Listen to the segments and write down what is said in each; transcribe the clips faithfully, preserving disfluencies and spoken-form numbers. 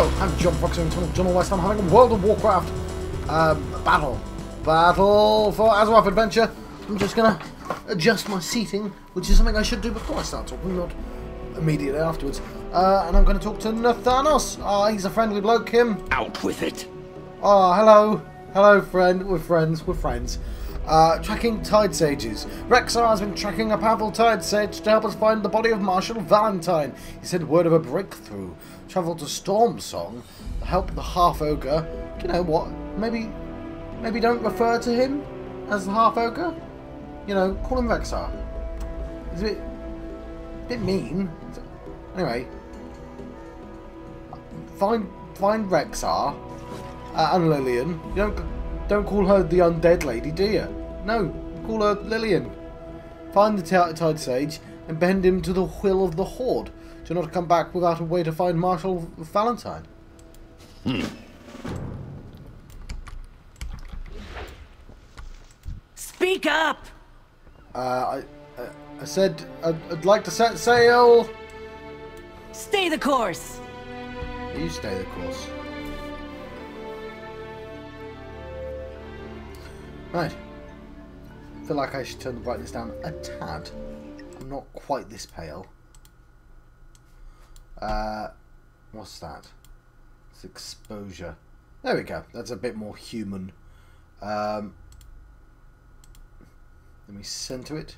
Hello, I'm Jumpboxing and Tunnel John West. I'm having a World of Warcraft um, battle. Battle for Azeroth adventure. I'm just going to adjust my seating, which is something I should do before I start talking, not immediately afterwards. Uh, and I'm going to talk to Nathanos. Oh, he's a friendly bloke, him. Out with it. Oh, hello. Hello, friend. We're friends. We're friends. Uh, tracking Tide Sages. Rexar has been tracking a powerful Tide Sage to help us find the body of Marshal Valentine. He said word of a breakthrough. Travel to Stormsong to help the half-ogre. You know what? Maybe maybe don't refer to him as the half-ogre? You know, call him Rexar. It's a bit, a bit mean. Anyway. Find, find Rexar uh, and Lillian. You don't, don't call her the undead lady, do you? No, call her Lillian. Find the Tide Sage and bend him to the will of the Horde. Do not come back without a way to find Marshal Valentine. Hmm. Speak up! Uh, I, I, I said I'd, I'd like to set sail. Stay the course. You stay the course. Right. I feel like I should turn the brightness down a tad. I'm not quite this pale. Uh, what's that? It's exposure. There we go. That's a bit more human. Um, let me centre it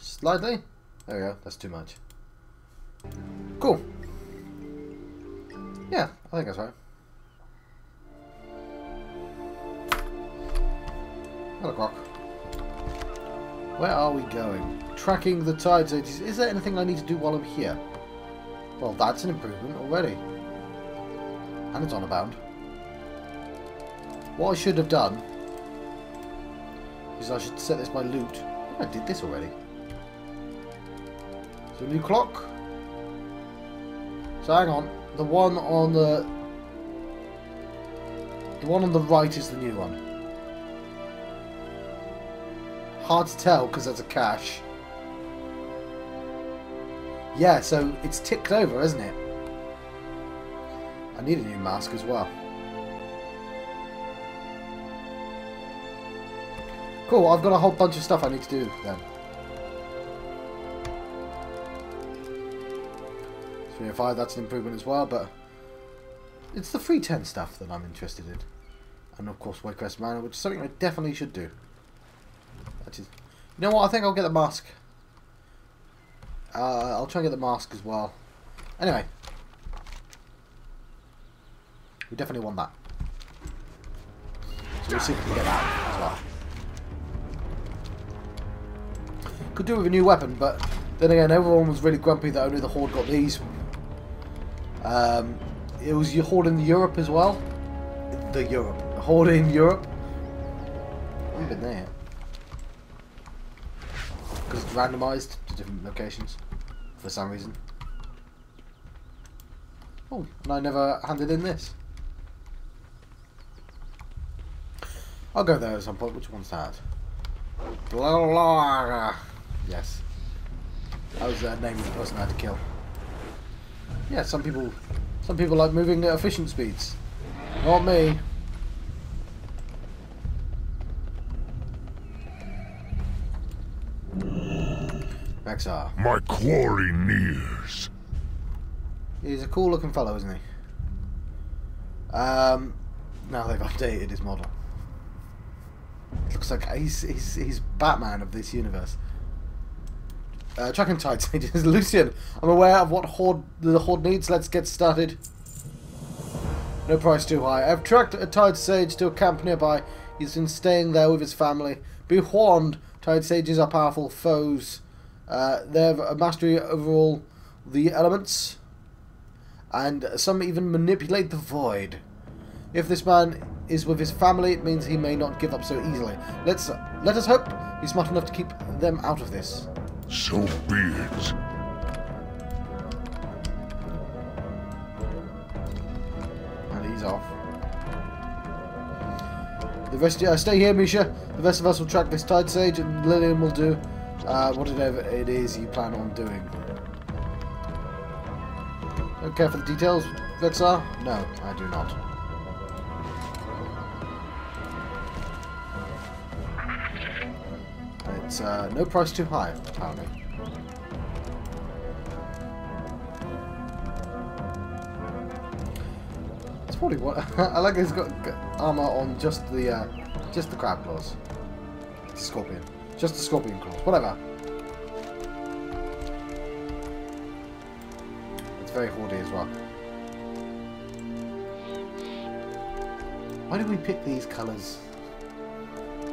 slightly. There we go. That's too much. Cool. Yeah, I think that's right. Hello, Croc. Where are we going? Tracking the tides. Is there anything I need to do while I'm here? Well, that's an improvement already. And it's on a bound. What I should have done is I should set this by loot. I did this already. So, new clock. So, hang on. The one on the... The one on the right is the new one. Hard to tell because that's a cache. Yeah, so it's ticked over, isn't it? I need a new mask as well. Cool, I've got a whole bunch of stuff I need to do then. three oh five, that's an improvement as well, but... It's the three ten stuff that I'm interested in. And of course Waycrest Manor, which is something I definitely should do. That is... You know what, I think I'll get the mask. Uh, I'll try and get the mask as well. Anyway. We definitely want that. So we'll see if we can get that as well. Could do with a new weapon, but then again, everyone was really grumpy that only the Horde got these. Um, it was your Horde in Europe as well. The Europe. The Horde in Europe. I haven't been there yet. Because it's randomised to different locations for some reason. Oh, and I never handed in this. I'll go there at some point. Which one's that? Blah, blah. Yes. That was the name of the person I had to kill. Yeah, some people, some people like moving at efficient speeds. Not me. Rexar. My quarry nears. He's a cool looking fellow, isn't he? Um, now they've updated his model. It looks like he's, he's, he's Batman of this universe. Uh, tracking Tide Sages. Lucian, I'm aware of what Horde, the Horde needs. Let's get started. No price too high. I've tracked a Tide Sage to a camp nearby. He's been staying there with his family. Be warned, Tide Sages are powerful foes. Uh, they have a mastery over all the elements, and some even manipulate the void. If this man is with his family, it means he may not give up so easily. Let's uh, let us hope he's smart enough to keep them out of this. So be it. And he's off. The rest, uh, stay here, Misha. The rest of us will track this Tide Sage, and Lillian will do. Uh, whatever it is you plan on doing. Don't care for the details, Rexar? No, I do not. It's uh, no price too high, apparently. It's probably what I like. It's got armor on just the uh, just the crab claws, scorpion, just the scorpion claws, whatever. It's very Horde as well. Why did we pick these colours?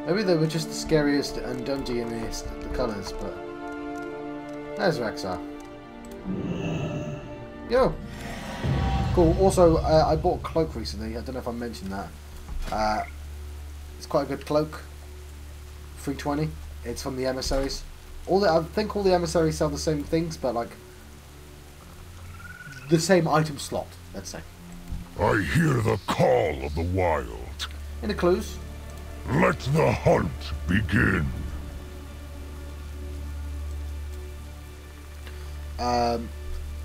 Maybe they were just the scariest and dungeoniest the colours, but... There's Rexar. Yo! Cool. Also, uh, I bought a cloak recently. I don't know if I mentioned that. Uh, it's quite a good cloak. three twenty. It's from the emissaries. All the, I think all the emissaries sell the same things, but like... the same item slot, let's say. I hear the call of the wild. Any clues? Let the hunt begin. Um,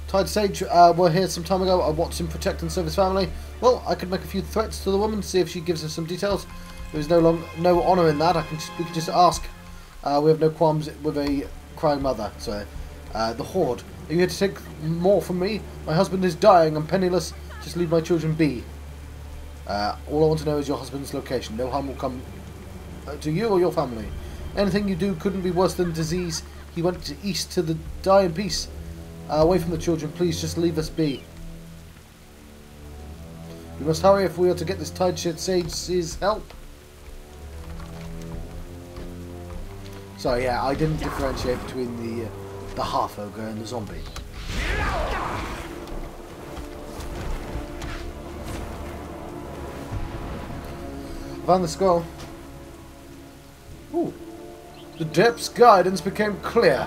Tide Sage uh, were here some time ago. I watched him protect and serve his family. Well, I could make a few threats to the woman, see if she gives us some details. There is no long, no honour in that. I can just, we can just ask. Uh, we have no qualms with a crying mother. So, uh, the Horde. Are you here to take more from me? My husband is dying. I'm penniless. Just leave my children be. Uh, all I want to know is your husband's location. No harm will come uh, to you or your family. Anything you do couldn't be worse than disease. He went to east to the die in peace. Uh, away from the children, please just leave us be. We must hurry if we are to get this Tide Sage's help. So yeah, I didn't differentiate between the uh, the half ogre and the zombie. Found the scroll. Ooh. The depth's guidance became clear.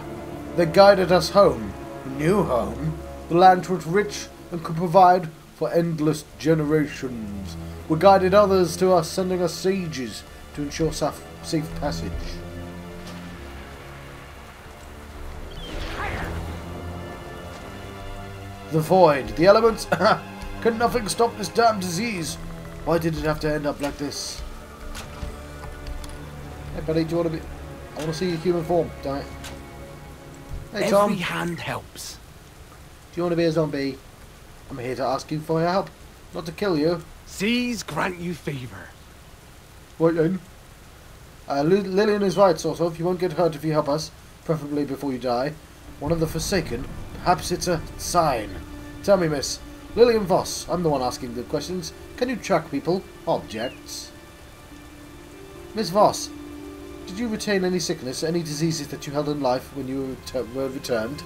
They guided us home. New home. The land was rich and could provide for endless generations. We guided others to us, sending us sages to ensure saf safe passage. The void. The elements. Can nothing stop this damn disease? Why did it have to end up like this? Hey buddy, do you want to be... I want to see your human form, damn it. Hey Tom. Every hand helps. Do you want to be a zombie? I'm here to ask you for your help, not to kill you. Seas grant you favour. Right then. Uh, Lillian is right, also. If you won't get hurt if you help us, preferably before you die. One of the Forsaken, perhaps it's a sign. Tell me, miss. Lillian Voss, I'm the one asking the questions. Can you track people? Objects. Miss Voss, did you retain any sickness, any diseases that you held in life when you were returned?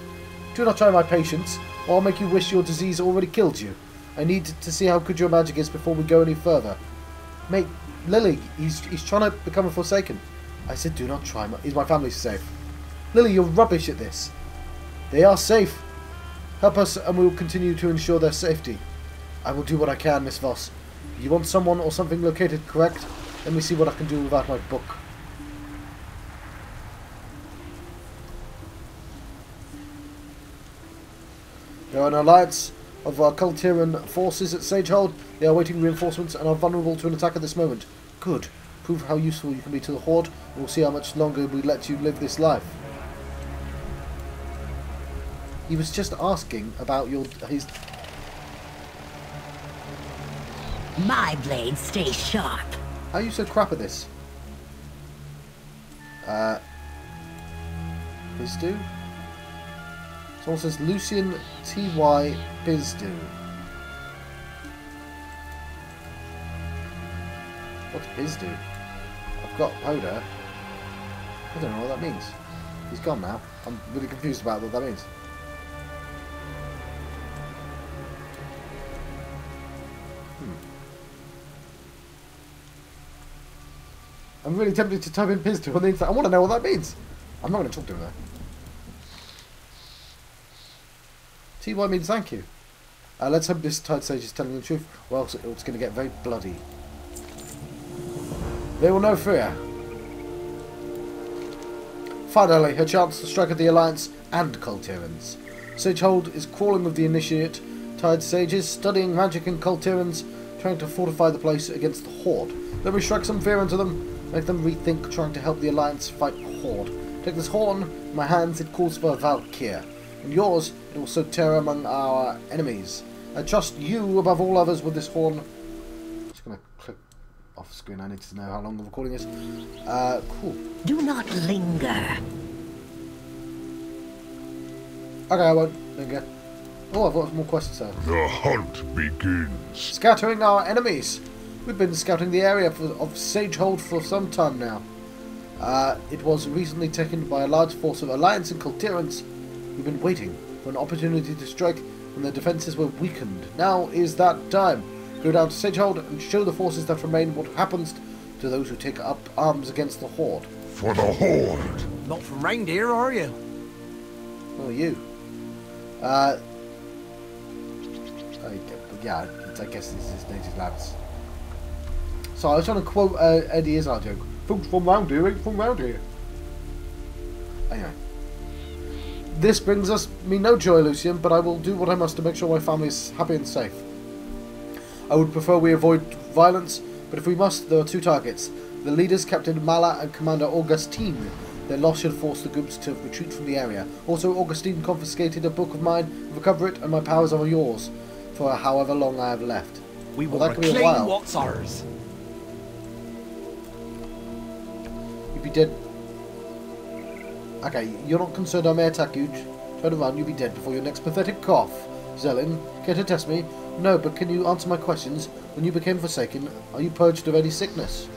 Do not try my patience, or I'll make you wish your disease already killed you. I need to see how good your magic is before we go any further. Mate, Lily, he's, he's trying to become a Forsaken. I said do not try my... Is my family safe? Lily, you're rubbish at this. They are safe. Help us and we will continue to ensure their safety. I will do what I can, Miss Voss. You want someone or something located, correct? Let me see what I can do without my book. There are an alliance of our Kul Tiras forces at Sagehold. They are awaiting reinforcements and are vulnerable to an attack at this moment. Good. Prove how useful you can be to the Horde, and we'll see how much longer we let you live this life. He was just asking about your his. My blade stays sharp. How are you so crap at this? Uh, Bizdu. Someone says Lucian T Y Bizdu. What's Bizdu? I've got Poda. I don't know what that means. He's gone now. I'm really confused about what that means. I'm really tempted to type in Pizdu on the internet. I want to know what that means. I'm not going to talk to him there. T Y means thank you. Uh, let's hope this Tide Sage is telling the truth, or else it's going to get very bloody. They will know fear. Finally, her chance to strike at the Alliance and Kul Tiras. Sagehold is crawling with the Initiate Tide Sage is studying magic and Kul Tiras, trying to fortify the place against the Horde. Then we strike some fear into them, make them rethink trying to help the Alliance fight the Horde. Take this horn, in my hands it calls for a Valkyrie, and yours it will sow terror among our enemies. I trust you above all others with this horn. I'm just going to click off screen, I need to know how long the recording is. Uh, cool. Do not linger. Okay, I won't linger. Oh, I've got more quests there. The hunt begins. Scattering our enemies. We've been scouting the area for, of Sagehold for some time now. Uh, it was recently taken by a large force of Alliance and Kul Tiras. We've been waiting for an opportunity to strike when their defences were weakened. Now is that time. Go down to Sagehold and show the forces that remain what happens to those who take up arms against the Horde. For the Horde! Not from reindeer, are you? Or you? Uh... I, yeah, I guess this is native lads. So I was trying to quote uh, Eddie Izzard joke. Folks from round here ain't from round here. Anyway. This brings us me no joy, Lucian, but I will do what I must to make sure my family is happy and safe. I would prefer we avoid violence, but if we must, there are two targets. The leaders, Captain Mala and Commander Augustine. Their loss should force the groups to retreat from the area. Also, Augustine confiscated a book of mine, recover it, and my powers are yours. For however long I have left. We will well, that reclaim could be a while. What's ours. You'd be dead. Okay, you're not concerned I may attack you. Turn around, you'll be dead before your next pathetic cough. Zelling, care to test me? No, but can you answer my questions? When you became Forsaken, are you purged of any sickness?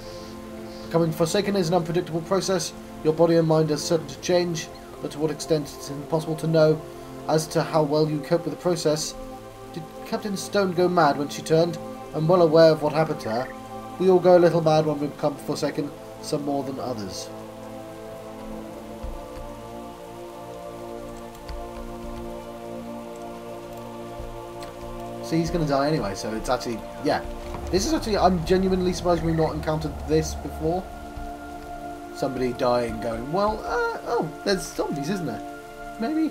Becoming Forsaken is an unpredictable process. Your body and mind are certain to change, but to what extent it's impossible to know. As to how well you cope with the process, did Captain Stone go mad when she turned? I'm well aware of what happened to her. We all go a little mad when we become Forsaken, some more than others. See, he's going to die anyway, so it's actually, yeah. This is actually, I'm genuinely surprised we've not encountered this before. Somebody dying going, well, uh, oh, there's zombies, isn't there? Maybe,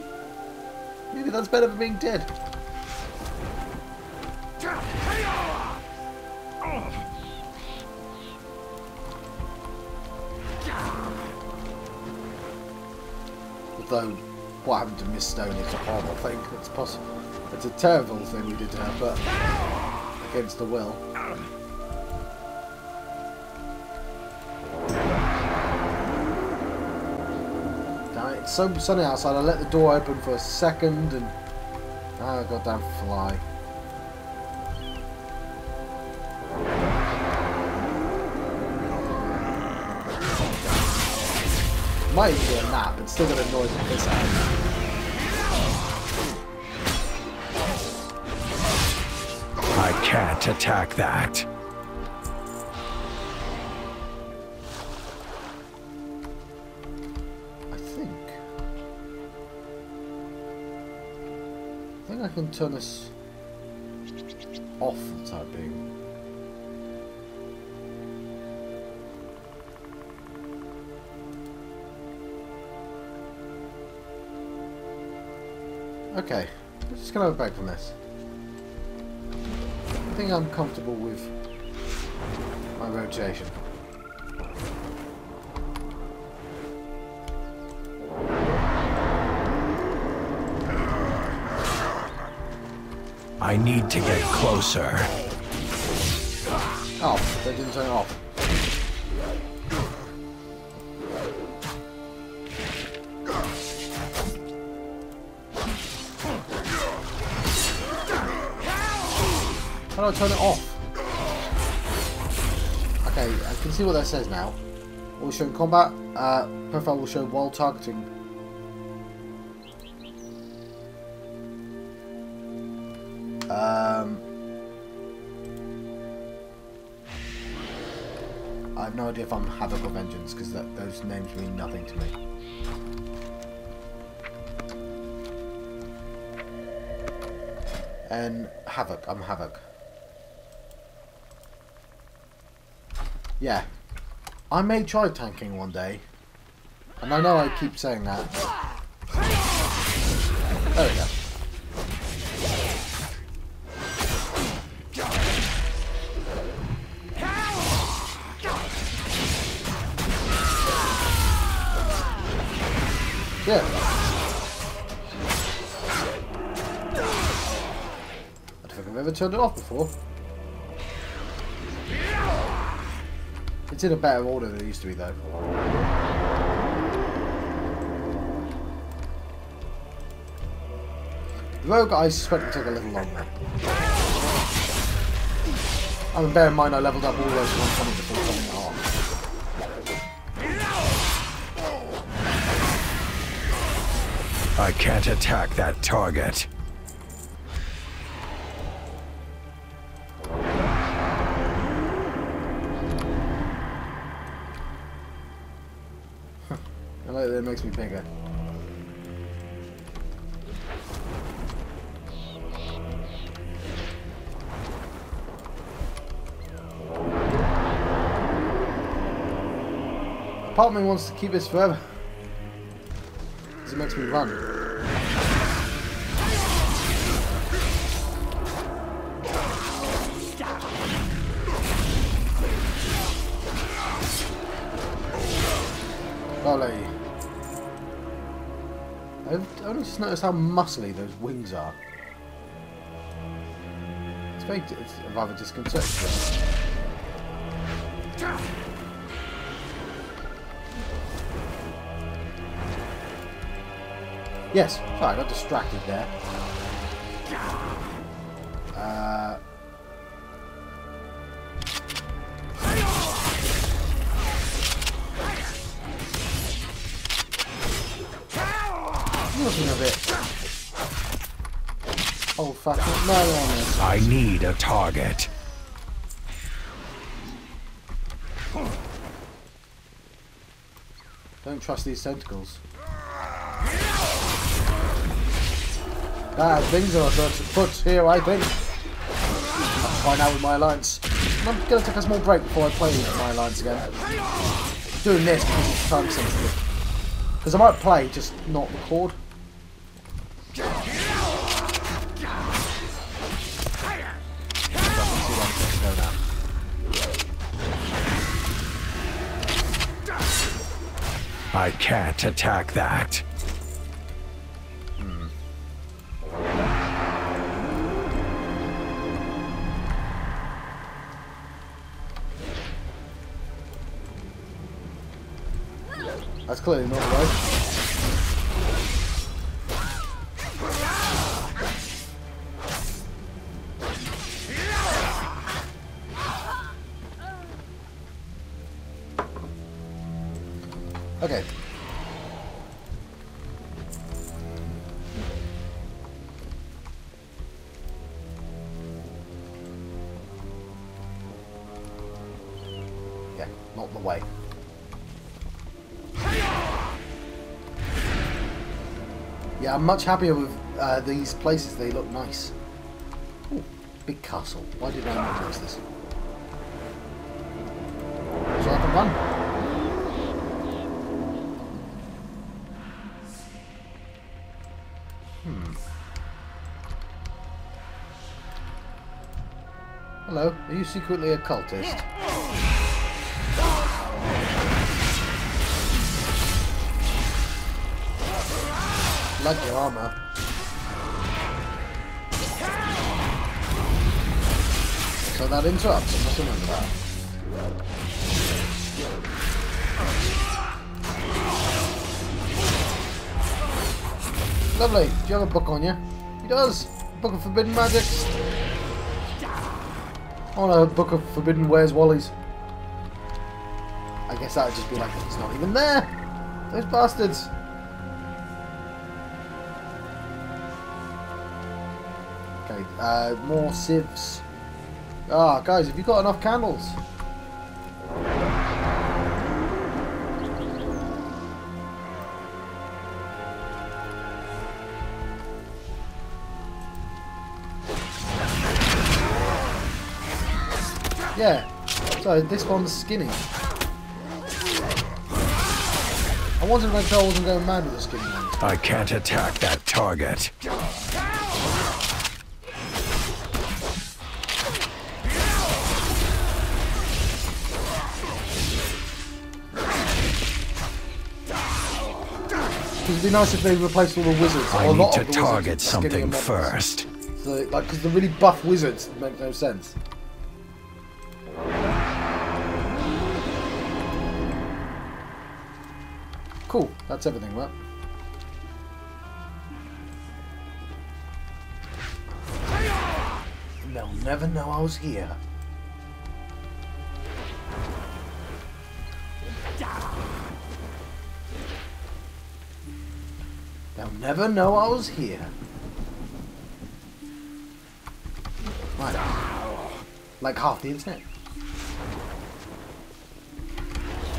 maybe that's better than being dead. Although, what happened to Miss Stone is a horrible thing. It's possible. It's a terrible thing we did to her, but against the will. Now, it's so sunny outside. I let the door open for a second, and ah, goddamn fly. Might be a nap, it's still got a noise and piss out. I can't attack that. I think. I think I can turn this off for the time being. Okay, I'm just going to have a break from this. I think I'm comfortable with my rotation. I need to get closer. Oh, that didn't turn off. How do I turn it off? Okay, I can see what that says now. Will show in combat. Uh, profile will show while targeting. Um, I have no idea if I'm Havoc or Vengeance because those names mean nothing to me. And Havoc. I'm Havoc. Yeah, I may try tanking one day, and I know I keep saying that. There we go. Yeah. I don't think I've ever turned it off before. It's in a better order than it used to be, though. The rogue, I suspect, will take a little longer. I mean, bear in mind I leveled up all those one twenty before coming off. I can't attack that target. I like that it makes me bigger. Part of me wants to keep this forever, because it makes me run. Golly. I've only just noticed how muscly those wings are. It's very, it's rather disconcerting. Yes, sorry, I got distracted there. Uh, looking a bit. Oh fuck it, no, no, no. I need a target. Don't trust these tentacles. Bad things are about to put here, I think. I'll find out with my alliance. I'm going to take a small break before I play with my alliance again. I'm doing this because it's time sensitive. Because I might play, just not record. I can't attack that. That's clearly not right. Okay. Yeah, not the way. Yeah, I'm much happier with uh, these places. They look nice. Ooh, big castle. Why did I not notice this? So I can run. Hmm. Hello. Are you secretly a cultist? I like your armor. So that interrupts, I must remember that. Lovely, do you have a book on you? He does! Book of Forbidden Magics! I want a book of Forbidden Wares Wallies. I guess that would just be like, it's not even there! Those bastards! Uh, more sieves. Ah, oh, guys, have you got enough candles? Yeah. So this one's skinny. I wanted to make sure I wasn't going mad with the skinny one. I can't attack that target. Because it'd be nice if they replaced all the wizards. I a need lot to of target something first. So, like, because the really buff wizards make no sense. Cool. That's everything, right? They'll never know I was here. They'll never know I was here. Right. Like half the internet.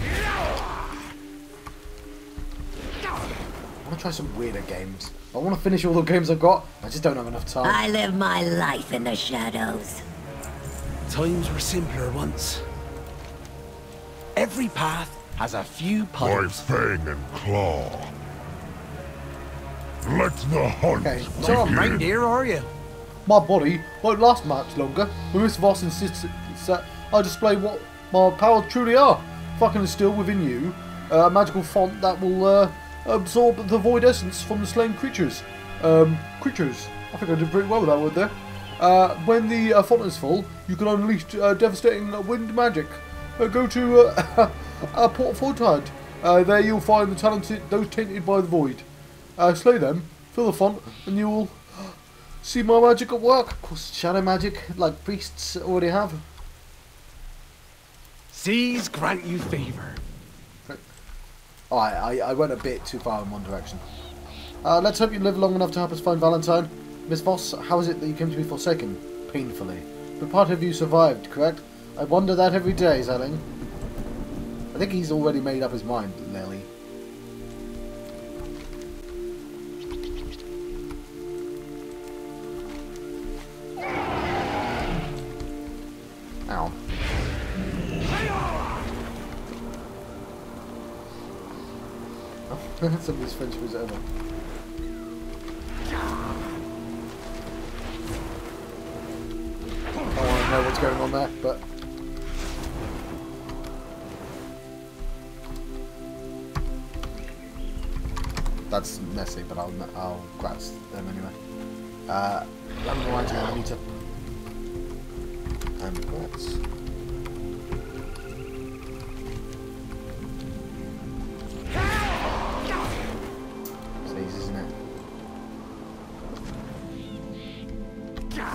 I want to try some weirder games. I want to finish all the games I've got. I just don't have enough time. I live my life in the shadows. Times were simpler once. Every path has a few pipes. By fang and claw. Let the hunt okay, so I'm right there, are you? My body won't last much longer. Miss Voss insists that I display what my powers truly are. Fucking instill within you uh, a magical font that will uh, absorb the void essence from the slain creatures. Um, creatures. I think I did pretty well with that word there. Uh, when the uh, font is full, you can unleash uh, devastating wind magic. Uh, go to uh, uh, Port Fortide. Uh, there you'll find the talented, those tainted by the void. Uh, slay them, fill the font, and you will see my magic at work. Of course, shadow magic, like priests already have. Seas grant you favour. Oh, I, I went a bit too far in one direction. Uh, let's hope you live long enough to help us find Valentine. Miss Voss, how is it that you came to be forsaken? Painfully. But part of you survived, correct? I wonder that every day, Zelling. I think he's already made up his mind, Lily. Ow. Oh, that's some of his friendship is over. I don't want to know what's going on there, but... That's messy, but I'll, I'll grasp them anyway. Uh, I don't know why I need to... And that's... It's easy, isn't it? Yeah,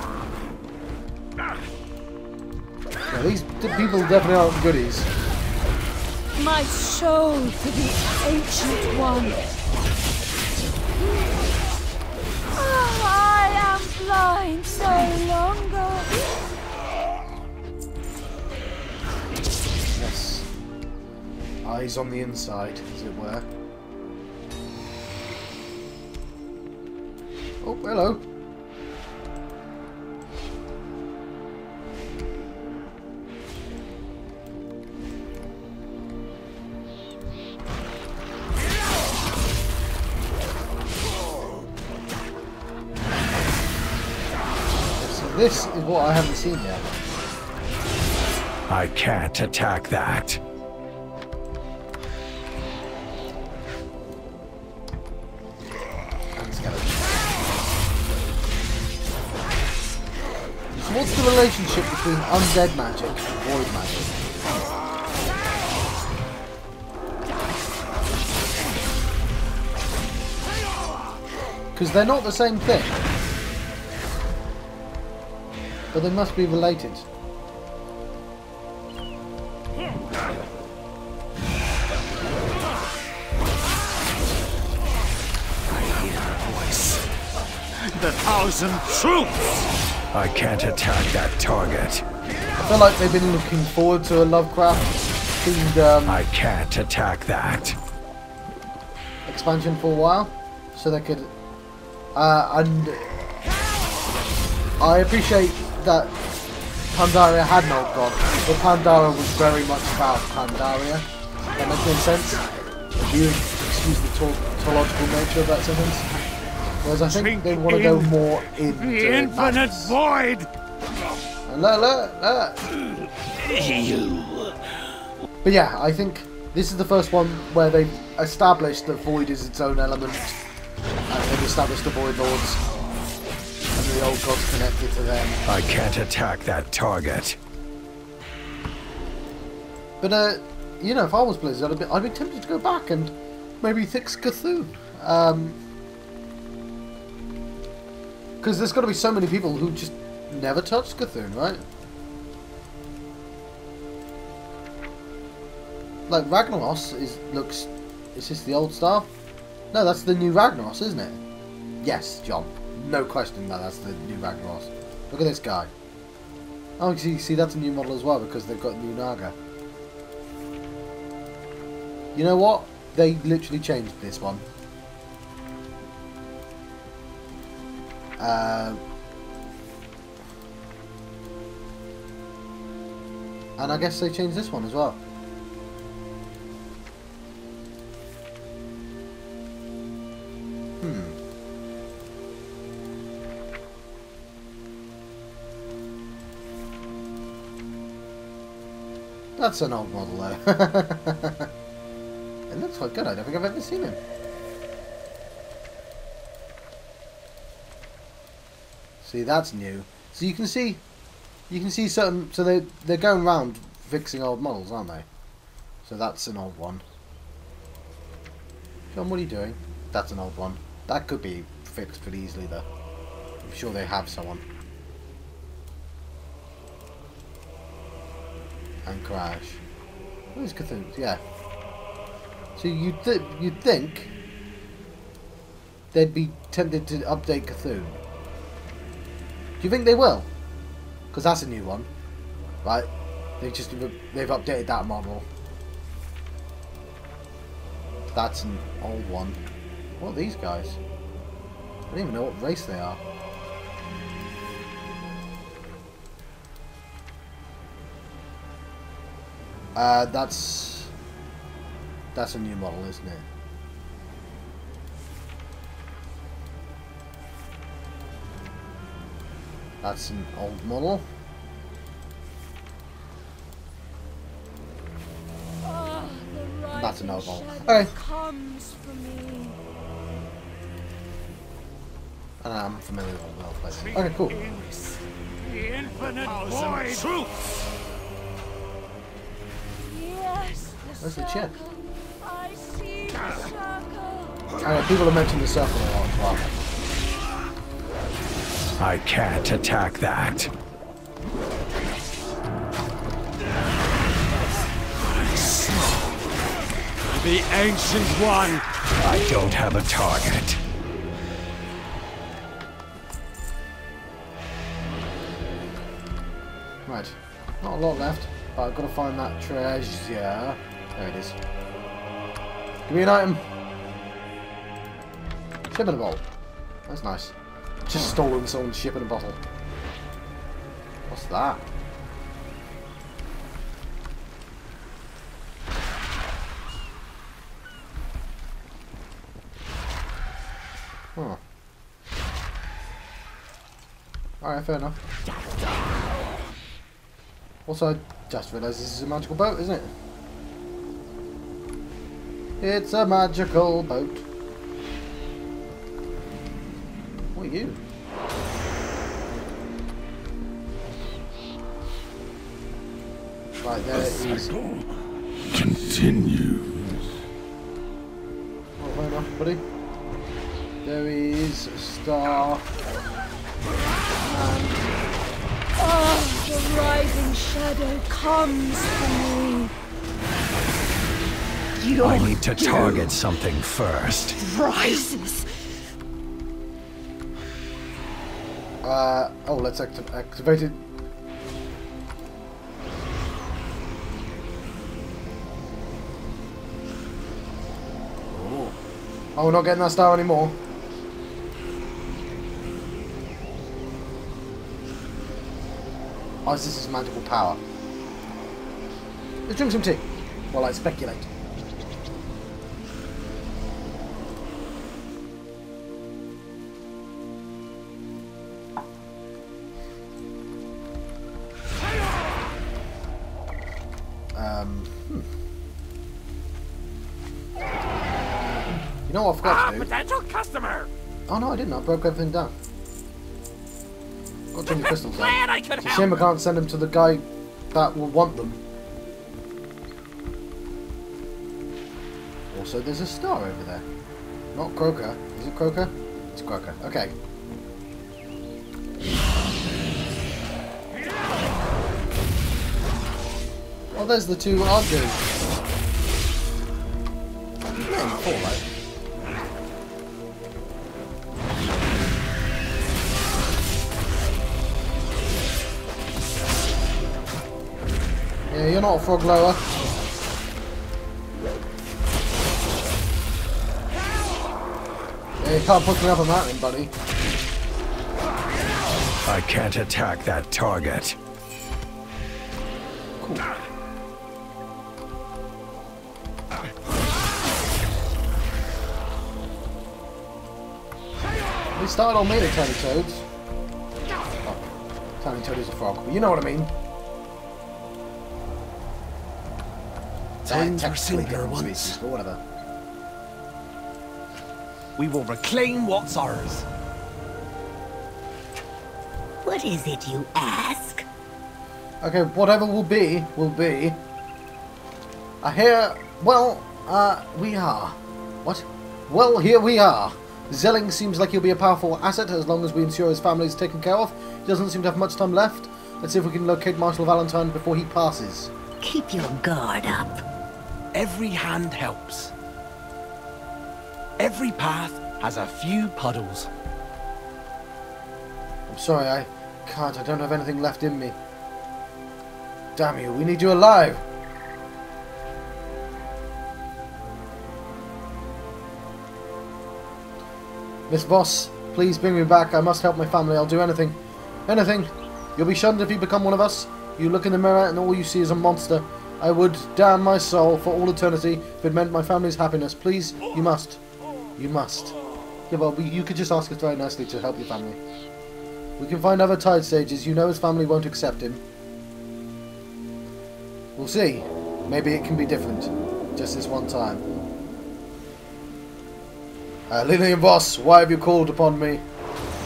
these people definitely aren't goodies. My soul to the ancient one. Oh, I am blind so longer. Eyes on the inside, as it were. Oh, hello. So this is what I haven't seen yet. I can't attack that. What's the relationship between undead magic and void magic? Because they're not the same thing. But they must be related. I hear her voice. The thousand troops! I can't attack that target. I feel like they've been looking forward to a Lovecraft themed um, I can't attack that expansion for a while, so they could. Uh, and I appreciate that Pandaria had no god, but Pandaria was very much about Pandaria. That makes no sense. If you excuse the tautological nature of that sentence. Whereas I think they want to go more into the infinite void. But yeah, I think This is the first one where they've established that Void is its own element. And they've established the Void Lords. And the old gods connected to them. I can't attack that target. But, uh, you know, if I was Blizzard, I'd be, I'd be tempted to go back and maybe fix C'Thun. Um... Because there's got to be so many people who just never touched C'Thun, right? Like, Ragnaros is, looks... Is this the old stuff? No, that's the new Ragnaros, isn't it? Yes, John. No question that that's the new Ragnaros. Look at this guy. Oh, see, see, that's a new model as well, because they've got new Naga. You know what? They literally changed this one. Uh, and I guess they changed this one as well. Hmm. That's an old model though. It looks quite good, I don't think I've ever seen him. See, that's new. So you can see, you can see certain. So they they're going around fixing old models, aren't they? So that's an old one. John, what are you doing? That's an old one. That could be fixed pretty easily, though. I'm sure they have someone. And crash. Where's C'Thun? Yeah. So you th you'd think they'd be tempted to update C'Thun. Do you think they will? Because that's a new one, right? They just they've updated that model. That's an old one. What are these guys? I don't even know what race they are. Uh, that's that's a new model, isn't it? That's an old model. Oh, that's an old model. Alright. And I'm familiar with the old place. Okay, cool. The infinite void. Truth. Yes, the Where's the chip? I see the circle. Alright, people have mentioned the circle a lot as well. I can't attack that. The Ancient One! I don't have a target. Right. Not a lot left, but I've got to find that treasure. There it is. Give me an item. Shipman Bowl. That's nice. Just stolen someone's ship in a bottle. What's that? Huh. Alright, fair enough. Also, I just realised this is a magical boat, isn't it? It's a magical boat. You. Right, there it is. Continues. Well, fair enough, buddy. There is a star. And oh, the rising shadow comes for me. You I need to do. target something first. Rises. Uh, oh, let's acti activate it. Ooh. Oh, we're not getting that star anymore. Oh, is this is magical power. Let's drink some tea while I speculate. You know what I forgot ah, to do? Potential customer! Oh no, I didn't. I broke everything down. Got too many crystals down. Glad I could it's a shame help. I can't send them to the guy that will want them. Also, there's a star over there. Not Croker. Is it Croker? It's Croker. Okay. Oh, there's the two Argus. All right. Yeah, you're not a frog lower. Yeah, you can't push me up a mountain, buddy. I can't attack that target. Cool. They started on me, the tiny toads. Oh, tiny toad is a frog, but you know what I mean. Time to singular ones. But whatever. We will reclaim what's ours. What is it you ask? Okay, whatever will be, will be. I hear. Well, uh, we are. What? Well, here we are. Zelling seems like he'll be a powerful asset as long as we ensure his family is taken care of. He doesn't seem to have much time left. Let's see if we can locate Marshal Valentine before he passes. Keep your guard up. Every hand helps. Every path has a few puddles. I'm sorry, I can't. I don't have anything left in me. Damn you, we need you alive. Miss Voss, please bring me back. I must help my family. I'll do anything. Anything. You'll be shunned if you become one of us. You look in the mirror and all you see is a monster. I would damn my soul for all eternity if it meant my family's happiness. Please, you must. You must. Yeah, well, you could just ask us very nicely to help your family. We can find other Tide Sages. You know his family won't accept him. We'll see. Maybe it can be different. Just this one time. Uh, Lillian Voss, why have you called upon me?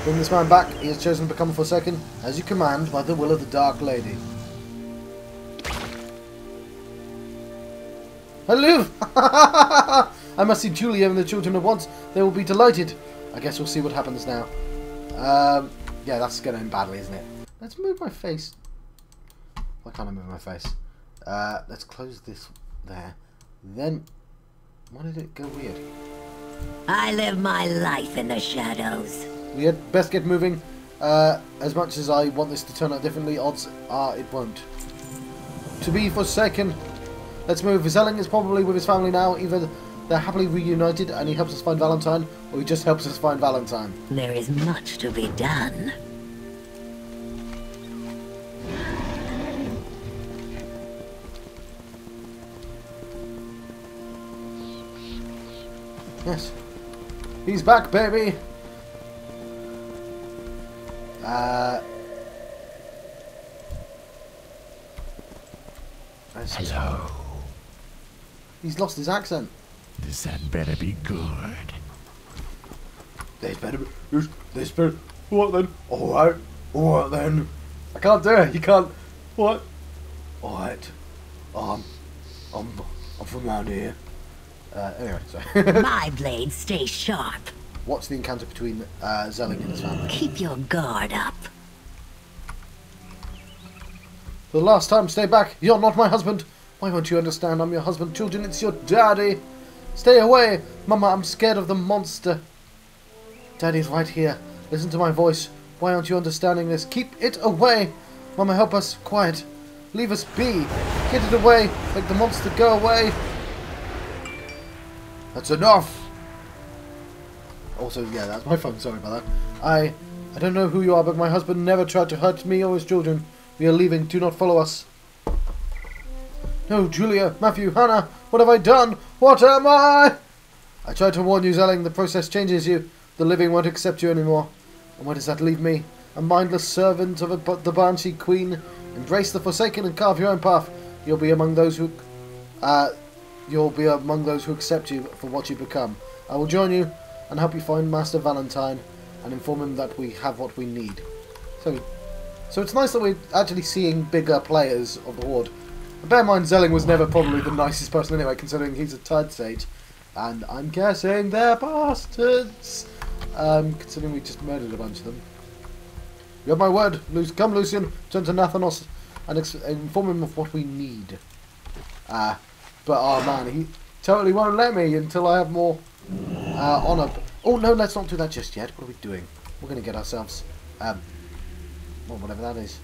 Bring this man back. He has chosen to become forsaken, as you command, by the will of the Dark Lady. Hello! I must see Julia and the children at once. They will be delighted. I guess we'll see what happens now. Um, yeah, that's going to end badly, isn't it? Let's move my face. Why can't I move my face? Uh, let's close this there. Then, why did it go weird? I live my life in the shadows. We had best get moving. Uh, as much as I want this to turn out differently, odds are it won't. To be forsaken. Let's move. Zelling is probably with his family now. Either they're happily reunited and he helps us find Valentine, or he just helps us find Valentine. There is much to be done. Yes. He's back, baby! Uh... Hello. He's lost his accent. This had better be good. This better be... This better... What then? Alright. Alright then. I can't do it. You can't... What? Alright. Um... I'm... I'm from around here. Uh, anyway, sorry. My blade stays sharp. What's the encounter between uh, Zelling and his family? Keep your guard up. For the last time, stay back. You're not my husband. Why won't you understand? I'm your husband. Children, it's your daddy. Stay away. Mama, I'm scared of the monster. Daddy's right here. Listen to my voice. Why aren't you understanding this? Keep it away. Mama, help us. Quiet. Leave us be. Get it away. Make the monster go away. That's enough! Also, yeah, that's my phone, sorry about that. I I don't know who you are, but my husband never tried to hurt me or his children. We are leaving, do not follow us. No, Julia, Matthew, Hannah, what have I done? What am I? I tried to warn you, Zelling, the process changes you. The living won't accept you anymore. And where does that leave me? A mindless servant of a, but the Banshee Queen. Embrace the Forsaken and carve your own path. You'll be among those who... Uh... you'll be among those who accept you for what you become. I will join you and help you find Master Valentine and inform him that we have what we need. So, so it's nice that we're actually seeing bigger players of the Horde. And bear in mind, Zelling was never probably the nicest person anyway, considering he's a Tide Sage. And I'm guessing they're bastards! Um, considering we just murdered a bunch of them. You have my word. Come, Lucian. Turn to Nathanos and inform him of what we need. Ah, uh, but oh man, he totally won't let me until I have more uh, honour. Oh no, let's not do that just yet. What are we doing? We're going to get ourselves, um, well, whatever that is.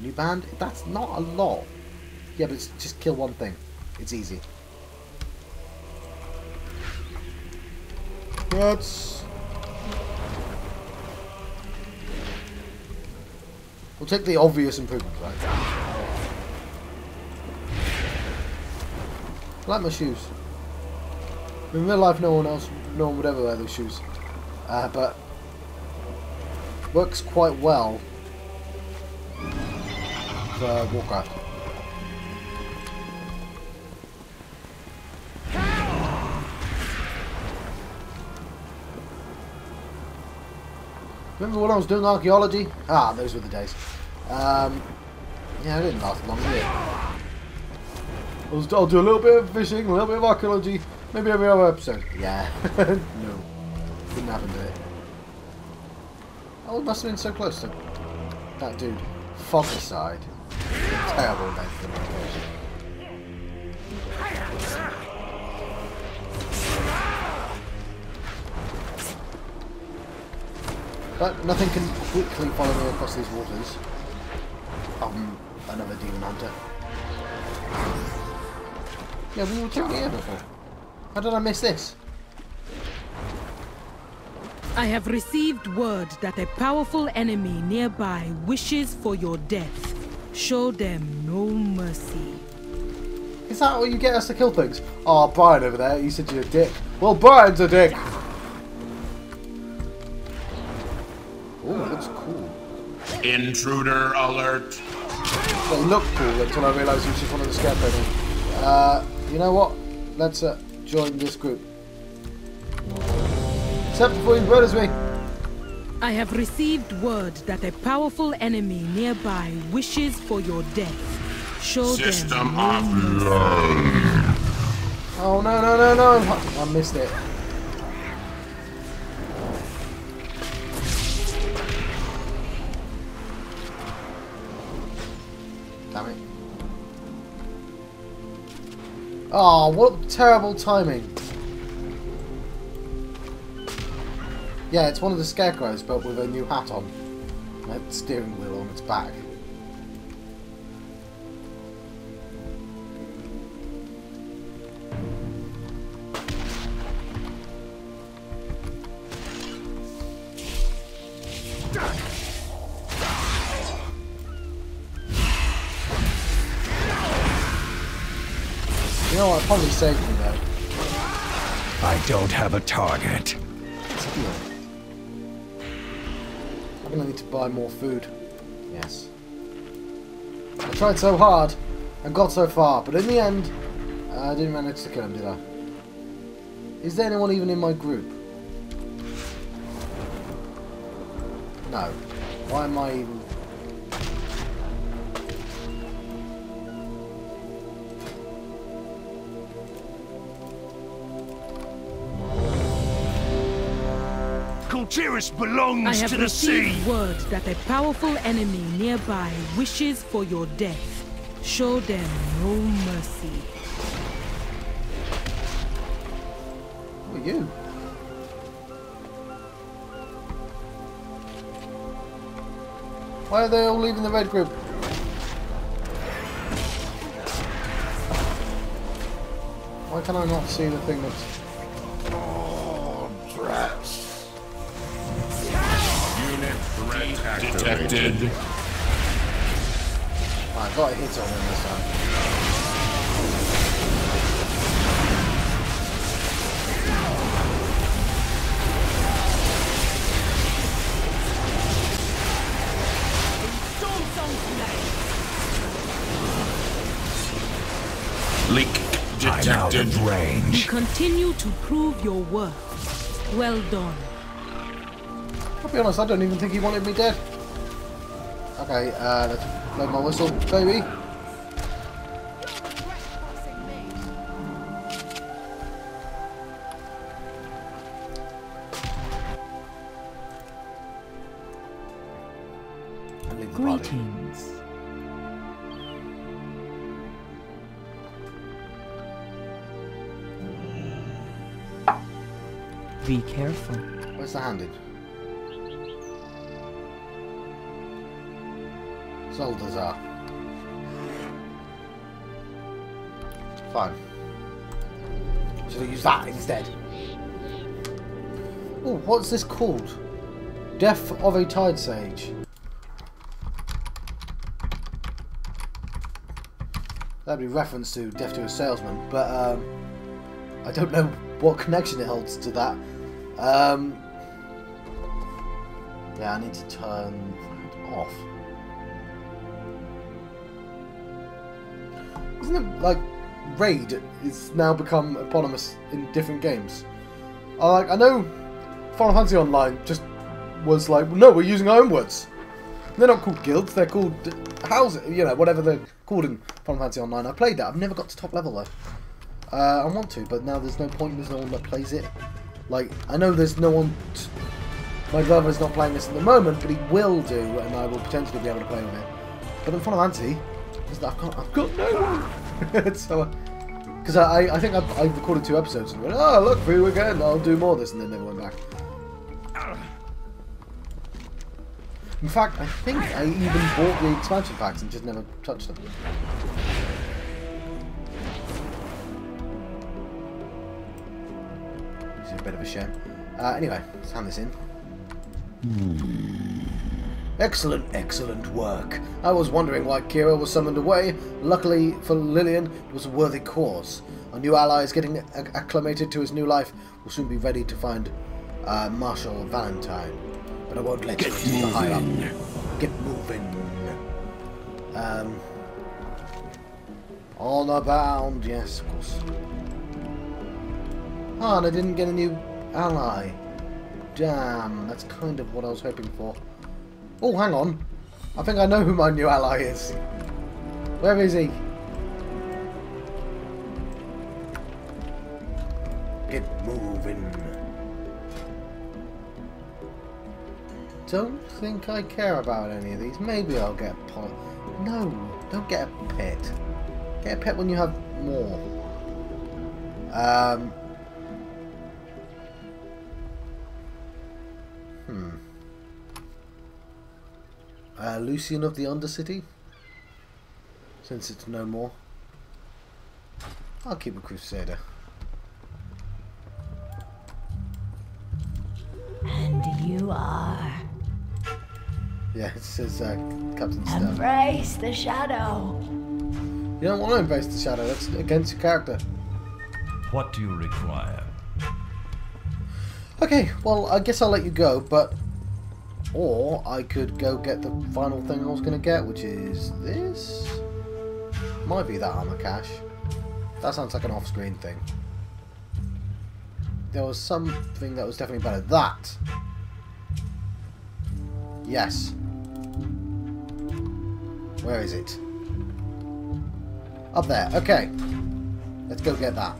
New band? That's not a lot. Yeah, but it's just kill one thing. It's easy. Let's... We'll take the obvious improvement, right? I like my shoes. In real life, no one else, no one would ever wear those shoes. Uh, but works quite well for Warcraft. Remember when I was doing archaeology? Ah, those were the days. Um, yeah, it didn't last long, did it? I was, I'll do a little bit of fishing, a little bit of archaeology, maybe every other episode. Yeah. No. Didn't happen, did it? Oh, it must have been so close to that dude. Fogicide. Terrible name for the location. But nothing can quickly follow me across these waters. Um, another demon hunter. Yeah, we were two here before. How did I miss this? I have received word that a powerful enemy nearby wishes for your death. Show them no mercy. Is that what you get us to kill things? Oh, Brian over there, you said you're a dick. Well, Brian's a dick. Oh, it looks cool. Intruder alert! They look cool until I realise it's just one of the scarecrow men. Uh, you know what? Let's uh, join this group. Except before you murders me! I have received word that a powerful enemy nearby wishes for your death. Show System them... of love. Oh no no no no! I missed it. Damn it. Oh, what terrible timing. Yeah, it's one of the scarecrows, but with a new hat on. And a steering wheel on its back. No, I probably saved me though. I don't have a target. Steal. I'm gonna need to buy more food. Yes. I tried so hard and got so far, but in the end, I didn't manage to kill him, did I? Is there anyone even in my group? No. Why am I even? Tiras belongs to the sea. I have received word that a powerful enemy nearby wishes for your death. Show them no mercy. Who are you? Why are they all leaving the red group? Why can I not see the thing that's... Oh, traps. Detected. Oh, I got a hit on him this time. Leak detected. Good range. You continue to prove your worth. Well done. I'll be honest, I don't even think he wanted me dead. Okay, uh, let's blow my whistle, baby. Greetings. Be careful. Where's the handed? Soldiers are. Fine. Should I use that instead? Oh, what's this called? Death of a Tide Sage. That'd be reference to Death to a Salesman, but um, I don't know what connection it holds to that. Um, yeah, I need to turn that off. Isn't it like Raid is now become eponymous in different games? I like I know Final Fantasy Online just was like, no, we're using our own words. They're not called guilds, they're called houses, you know, whatever they're called in Final Fantasy Online. I played that, I've never got to top level though. Uh, I want to, but now there's no point, there's no one that plays it. Like, I know there's no one, t my brother's not playing this at the moment, but he will do, and I will potentially be able to play with it. But in Final Fantasy, I've got, I've got no one! So, because I, I, I think I've, I recorded two episodes and went, oh look, through again, I'll do more of this, and then never went back. In fact, I think I even bought the expansion packs and just never touched them. It's a bit of a shame. Uh, anyway, let's hand this in. Excellent, excellent work. I was wondering why Kira was summoned away. Luckily for Lillian, it was a worthy cause. Our new ally is getting acclimated to his new life. We'll soon be ready to find uh, Marshal Valentine. But I won't let you into the high up. Get moving. Um, honor bound, yes, of course. Ah, oh, and I didn't get a new ally. Damn, that's kind of what I was hoping for. Oh, hang on. I think I know who my new ally is. Where is he? Get moving. Don't think I care about any of these. Maybe I'll get a pet. No, don't get a pet. Get a pet when you have more. Um. Hmm. Uh, Lucian of the Undercity. Since it's no more, I'll keep a Crusader. And you are. Yeah, it says uh, Captain Stone. Embrace the shadow. You don't want to embrace the shadow. That's against your character. What do you require? Okay, well, I guess I'll let you go, but... Or I could go get the final thing I was going to get, which is this? Might be that armor cache. That sounds like an off-screen thing. There was something that was definitely better. That! Yes. Where is it? Up there. Okay. Let's go get that.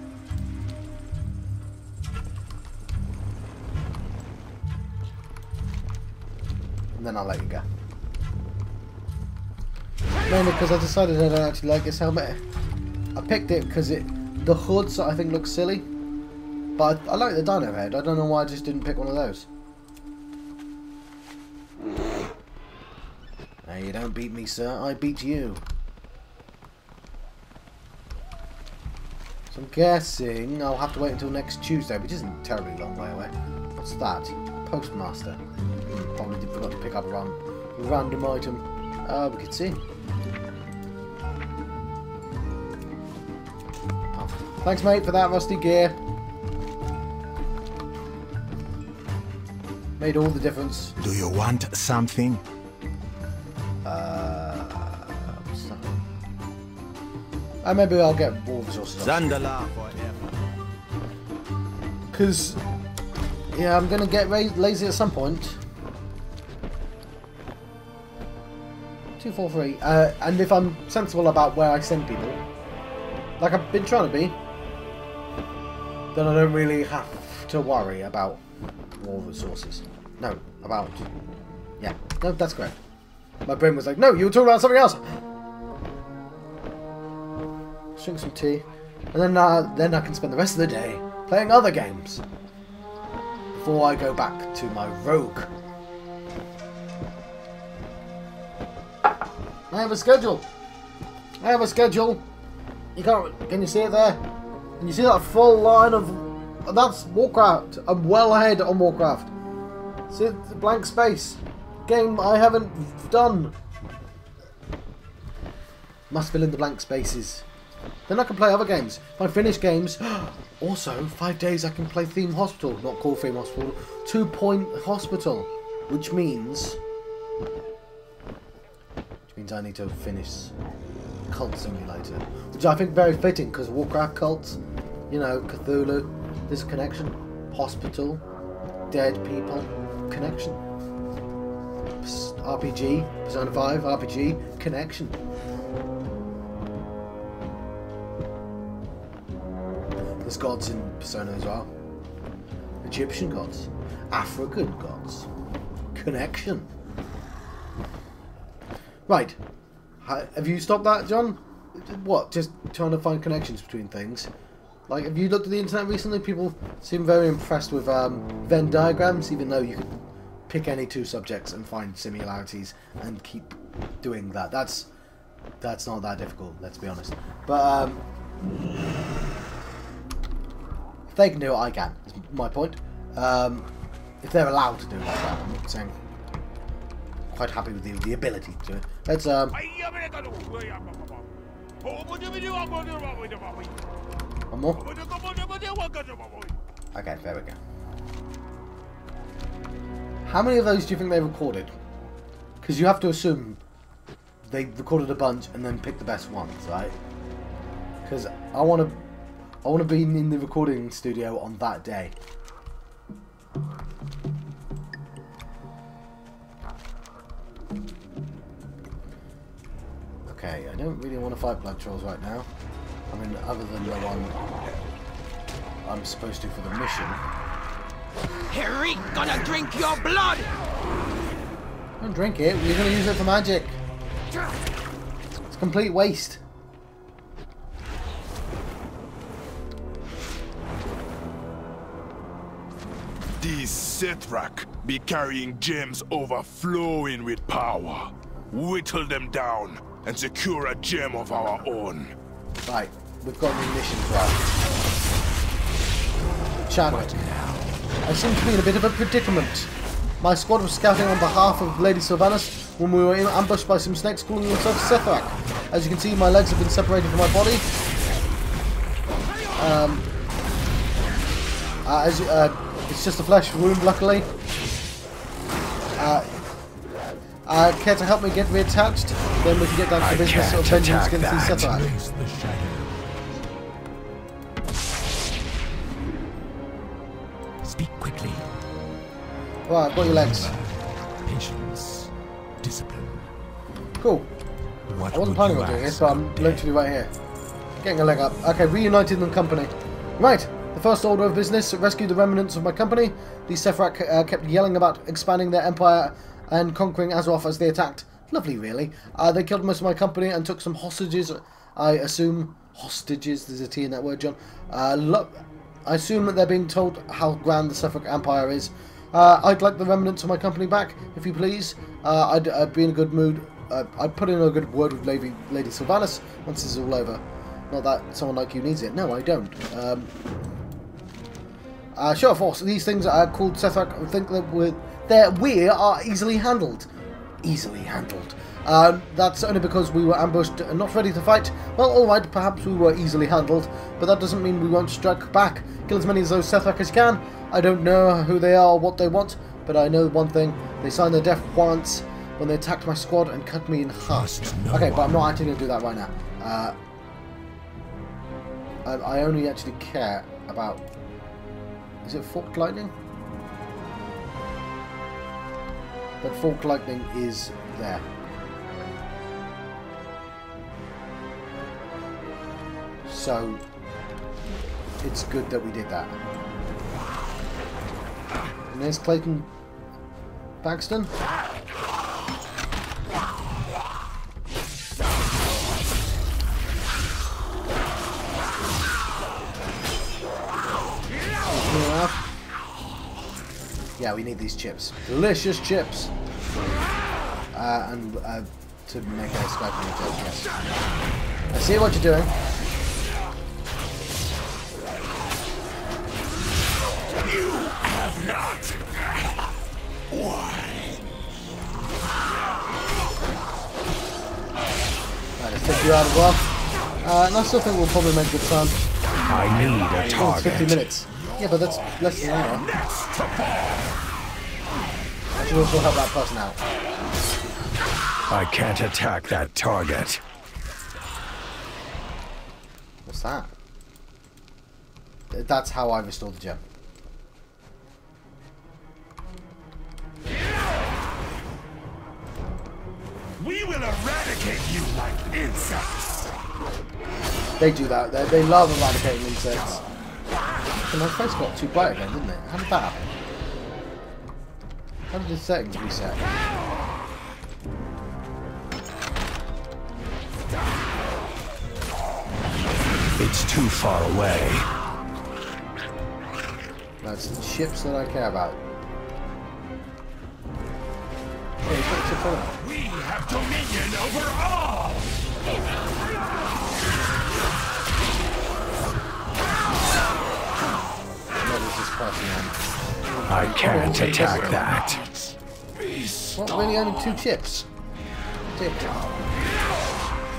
And then I'll let you go. Mainly because I decided I don't actually like this helmet. I picked it because it the hood so I think looks silly. But I, I like the dino head. I don't know why I just didn't pick one of those. You don't beat me, sir. I beat you. So I'm guessing I'll have to wait until next Tuesday, which isn't a terribly long way away. What's that? Postmaster. Probably forgot to pick up a random item. Uh, we could see. Oh, thanks, mate, for that rusty gear. Made all the difference. Do you want something? Uh, maybe I'll get wolves or something. Because, yeah, I'm going to get lazy at some point. two four three. Uh, and if I'm sensible about where I send people, like I've been trying to be, then I don't really have to worry about more resources. No, about... Yeah, no, that's correct. My brain was like, no, you were talking about something else! Drink some tea. And then, uh, then I can spend the rest of the day playing other games. Before I go back to my rogue. I have a schedule. I have a schedule. You can't... Can you see it there? Can you see that full line of... That's Warcraft. I'm well ahead on Warcraft. See the blank space. Game I haven't done. Must fill in the blank spaces. Then I can play other games. If I finish games, also five days I can play Theme Hospital, not called Theme Hospital, Two Point Hospital, which means, which means I need to finish Cult Simulator, which I think very fitting because Warcraft cults, you know, Cthulhu, there's a connection, hospital, dead people, connection. R P G, Persona five, R P G, connection. There's gods in Persona as well. Egyptian gods. African gods. Connection. Right. Have you stopped that, John? What? Just trying to find connections between things? Like, have you looked at the internet recently? People seem very impressed with um, Venn diagrams, even though you could pick any two subjects and find similarities and keep doing that. That's that's not that difficult, let's be honest. But um, if they can do it, I can. Is my point. Um, if they're allowed to do it, like that, I'm not saying. I'm quite happy with the, the ability to do it. Let's um. One more. Okay, there we go. How many of those do you think they recorded? Because you have to assume they recorded a bunch and then picked the best ones, right? Because I want to, I want to be in the recording studio on that day. Okay, I don't really want to fight blood trolls right now. I mean, other than the one I'm supposed to for the mission. Harry, gonna drink your blood! Don't drink it, we're gonna use it for magic. It's complete waste. These Sethrak be carrying gems overflowing with power. Whittle them down and secure a gem of our own. Right, we've got new missions right. Chadwick. I seem to be in a bit of a predicament. My squad was scouting on behalf of Lady Sylvanas when we were ambushed by some snakes calling themselves Sethrak. As you can see, my legs have been separated from my body. Um, uh, as, uh, it's just a flesh wound, luckily. Uh, uh, care to help me get reattached? Then we can get down to the business of vengeance against these Sethrak. Right, I've got your legs. Patience, discipline. Cool. What I wasn't planning on doing this, but I'm literally right here. Getting a leg up. Okay, reunited in company. Right, the first order of business, rescue the remnants of my company. The Sethrak uh, kept yelling about expanding their empire and conquering Azeroth as they attacked. Lovely, really. Uh, they killed most of my company and took some hostages. I assume hostages, there's a T in that word, John. Uh, lo I assume that they're being told how grand the Sethrak Empire is. Uh, I'd like the remnants of my company back, if you please. Uh, I'd, I'd be in a good mood. Uh, I'd put in a good word with Lady, Lady Sylvanas once this is all over. Not that someone like you needs it. No, I don't. Um, uh, sure, Force. These things are called Sethrak. I think that we're, that we are easily handled. Easily handled. Um, that's only because we were ambushed and not ready to fight. Well, alright, perhaps we were easily handled, but that doesn't mean we won't strike back. Kill as many of those Sethrak as you can. I don't know who they are or what they want, but I know one thing. They signed their death warrants when they attacked my squad and cut me in half. No okay, one. But I'm not actually going to do that right now. Uh, I, I only actually care about Is it forked lightning? But forked lightning is there. So it's good that we did that. And there's Clayton Paxton. Yeah, we need these chips. Delicious chips! Uh, and uh, to make a Skycaller Gem, yes. I see what you're doing. You have not! Why? Right, I think you're out of luck. Uh, and I still think we'll probably make good time. I need a target. It's fifty minutes. Yeah, but that's less than an hour. I should also help that person out. I can't attack that target. What's that? That's how I restored the gem. We will eradicate you like insects. They do that. They, they love eradicating insects. And my face got too bright again, didn't it? How did that happen? How did the settings reset? It's too far away. That's the chips that I care about. Hey, what's your problem? We have dominion over all! I can't oh, attack that. What, really only two chips? Tip.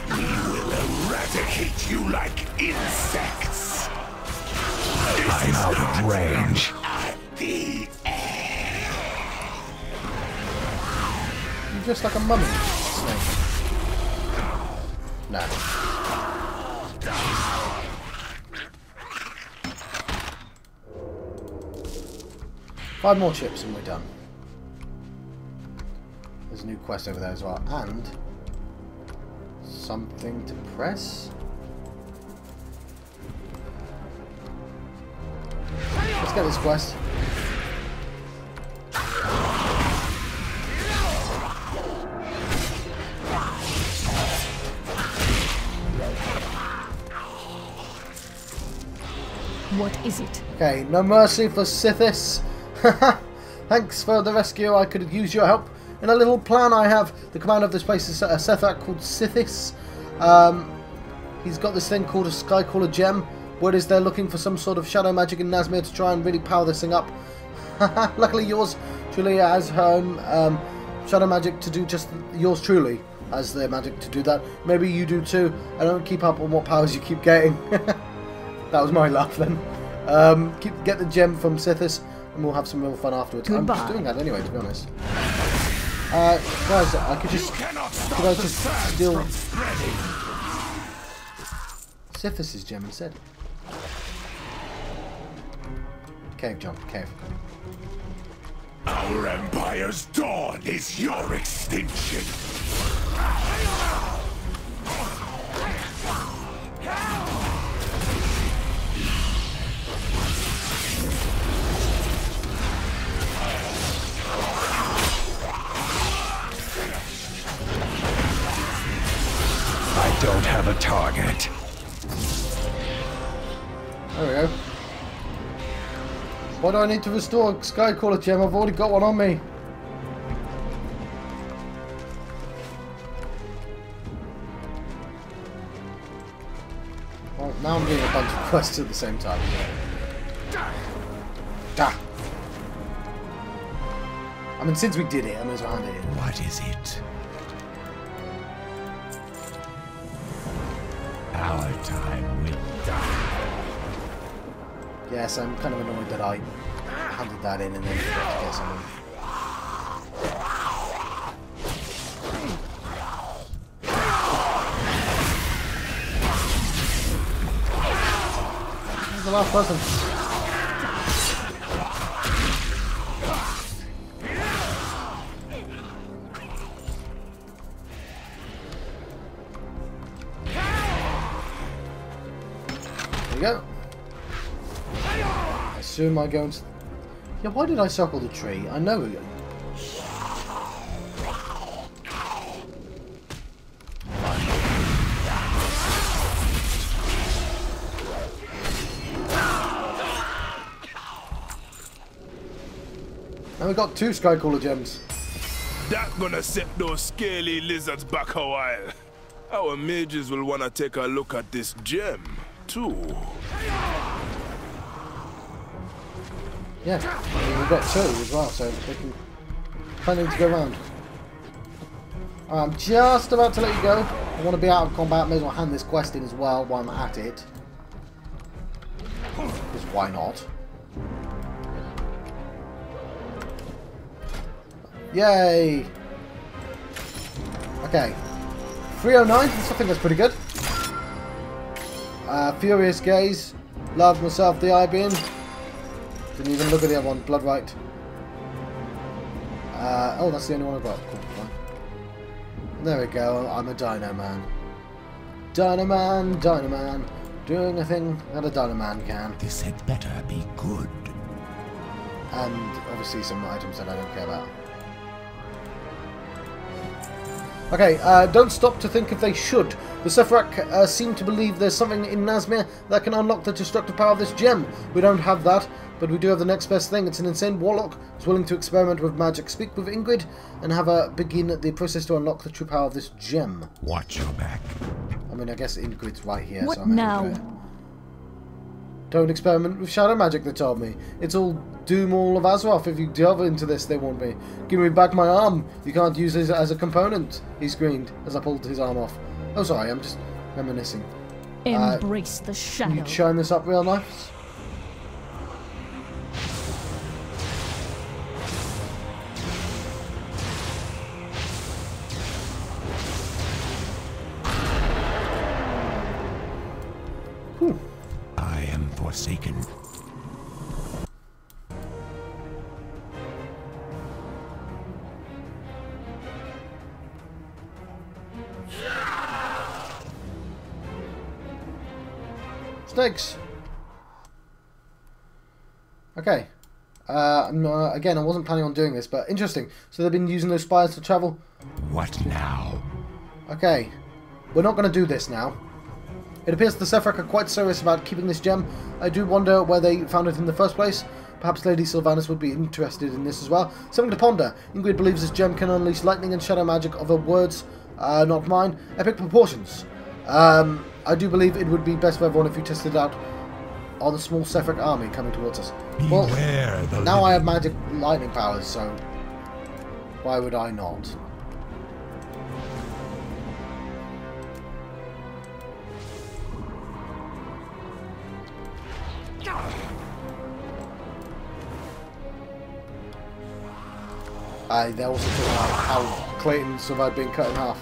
We will eradicate you like insects. I'm out of range. At the end. You're just like a mummy snake. No. Five more chips and we're done. There's a new quest over there as well. And something to press. Let's get this quest. What is it? Okay, no mercy for Sithis. Thanks for the rescue. I could use your help in a little plan I have. The commander of this place is a Sethrak called Sithis. Um, he's got this thing called a Skycaller Gem. Word is they're looking for some sort of shadow magic in Nazmir to try and really power this thing up. Luckily, yours truly has her own um, shadow magic to do just yours truly has their magic to do that. Maybe you do too. I don't keep up on what powers you keep getting. That was my laugh then. Um, keep, get the gem from Sithis. And we'll have some real fun afterwards. Goodbye. I'm just doing that anyway, to be honest. Uh, guys, I could just... Could I just steal... Sithis' gem instead. Cave, John. Cave. Our empire's dawn is your extinction. Don't have a target. There we go. Why do I need to restore a Skycaller Gem? I've already got one on me. Well, now I'm doing a bunch of quests at the same time. Da. I mean, since we did it, I might as well hand it in. What is it? Our time will die. Yes, I'm kind of annoyed that I handed that in and then forgot to get someone. Where's the last person? go. I assume I go and... Yeah, why did I suckle the tree? I know... And we got two Skycaller Gems. That gonna set those scaly lizards back a while. Our mages will wanna take a look at this gem, too. Yeah, I mean, we've got two as well, so they can plenty to go around. I'm just about to let you go. I want to be out of combat, may as well hand this quest in as well while I'm at it. Because why not? Yay! Okay. three oh nine, I think that's pretty good. Uh, Furious Gaze. Loved myself the I-beam. Didn't even look at the other one. Blood Right. Uh, oh, that's the only one I've got. Cool, fine. There we go. I'm a Dino Man. Dino Man, Dino Man. Doing a thing that a Dino Man can. This had better be good. And obviously some items that I don't care about. Okay, uh, don't stop to think if they should. The Sethrak uh, seem to believe there's something in Nazmir that can unlock the destructive power of this gem. We don't have that, but we do have the next best thing. It's an insane warlock who's willing to experiment with magic. Speak with Ingrid and have her begin the process to unlock the true power of this gem. Watch your back. I mean, I guess Ingrid's right here. What so I'm now? Don't experiment with shadow magic, they told me. It's all doom all of Azeroth. If you delve into this, they won't be. Give me back my arm. You can't use it as a component, he screamed as I pulled his arm off. Oh, sorry, I'm just reminiscing. Embrace uh, the shadow. You'd shine this up real nice. Forsaken. Snakes. Okay. Uh, no, again, I wasn't planning on doing this, but interesting. So they've been using those spires to travel. What now? Okay. We're not going to do this now. It appears the Sethrak are quite serious about keeping this gem. I do wonder where they found it in the first place. Perhaps Lady Sylvanas would be interested in this as well. Something to ponder. Ingrid believes this gem can unleash lightning and shadow magic of her words, uh, not mine. Epic proportions. Um, I do believe it would be best for everyone if you tested it out on the small Sethrak army coming towards us. Well, now I have magic lightning powers, so why would I not? Uh, they're also talking about how Clayton survived being cut in half.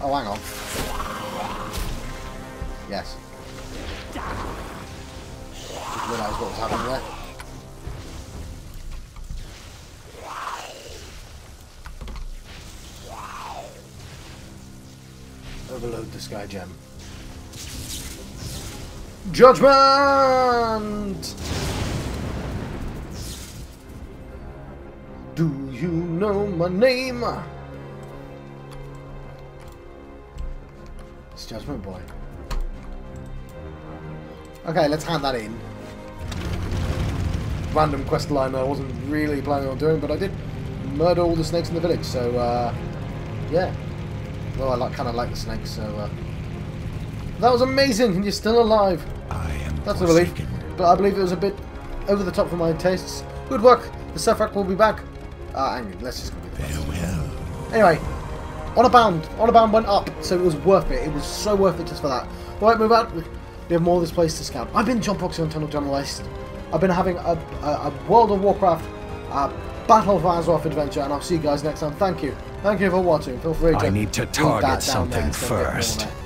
Oh, hang on. Yes. Just realised what was happening there. Overload the Sky Gem. Judgment! Do you know my name? It's Judgment Boy. Okay, let's hand that in. Random quest line I wasn't really planning on doing, but I did murder all the snakes in the village, so uh, yeah. Well, I like, kind of like the snakes, so uh, that was amazing, and you're still alive. I am That's a relief, but I believe it was a bit over the top for my tastes. Good work. The Sethrak will be back. Uh, hang on, let's just go with that. Farewell. Anyway, on a bound, on a bound went up, so it was worth it. It was so worth it just for that. All right, move out. We have more of this place to scout. I've been Jumpboxing on Tunnel John West. I've been having a, a, a World of Warcraft uh, Battle for Azeroth adventure, and I'll see you guys next time. Thank you. Thank you for watching. Feel free to. I need to target something first.